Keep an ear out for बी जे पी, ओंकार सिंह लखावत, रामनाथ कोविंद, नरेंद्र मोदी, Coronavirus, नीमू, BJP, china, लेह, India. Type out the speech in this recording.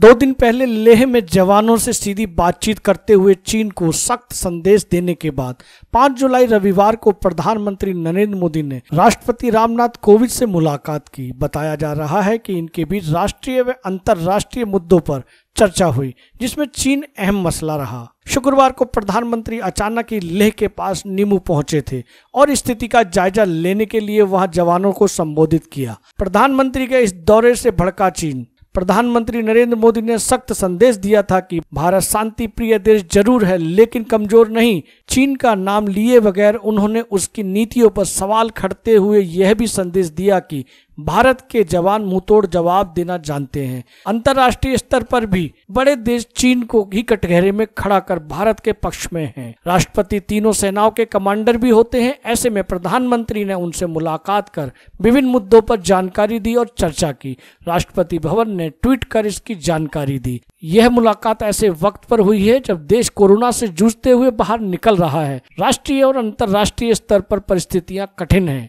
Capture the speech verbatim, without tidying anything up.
दो दिन पहले लेह में जवानों से सीधी बातचीत करते हुए चीन को सख्त संदेश देने के बाद पाँच जुलाई रविवार को प्रधानमंत्री नरेंद्र मोदी ने राष्ट्रपति रामनाथ कोविंद से मुलाकात की। बताया जा रहा है कि इनके बीच राष्ट्रीय व अंतर्राष्ट्रीय मुद्दों पर चर्चा हुई, जिसमें चीन अहम मसला रहा। शुक्रवार को प्रधानमंत्री अचानक ही लेह के पास नीमू पहुंचे थे और स्थिति का जायजा लेने के लिए वहां जवानों को संबोधित किया। प्रधानमंत्री के इस दौरे से भड़का चीन। प्रधानमंत्री नरेंद्र मोदी ने सख्त संदेश दिया था कि भारत शांति प्रिय देश जरूर है, लेकिन कमजोर नहीं। चीन का नाम लिए बगैर उन्होंने उसकी नीतियों पर सवाल खड़ते हुए यह भी संदेश दिया कि भारत के जवान मुंहतोड़ जवाब देना जानते हैं। अंतर्राष्ट्रीय स्तर पर भी बड़े देश चीन को ही कटघरे में खड़ा कर भारत के पक्ष में हैं। राष्ट्रपति तीनों सेनाओं के कमांडर भी होते हैं। ऐसे में प्रधानमंत्री ने उनसे मुलाकात कर विभिन्न मुद्दों पर जानकारी दी और चर्चा की। राष्ट्रपति भवन ने ट्वीट कर इसकी जानकारी दी। यह मुलाकात ऐसे वक्त पर हुई है जब देश कोरोना से जूझते हुए बाहर निकल रहा है। राष्ट्रीय और अंतर्राष्ट्रीय स्तर पर परिस्थितियां कठिन हैं।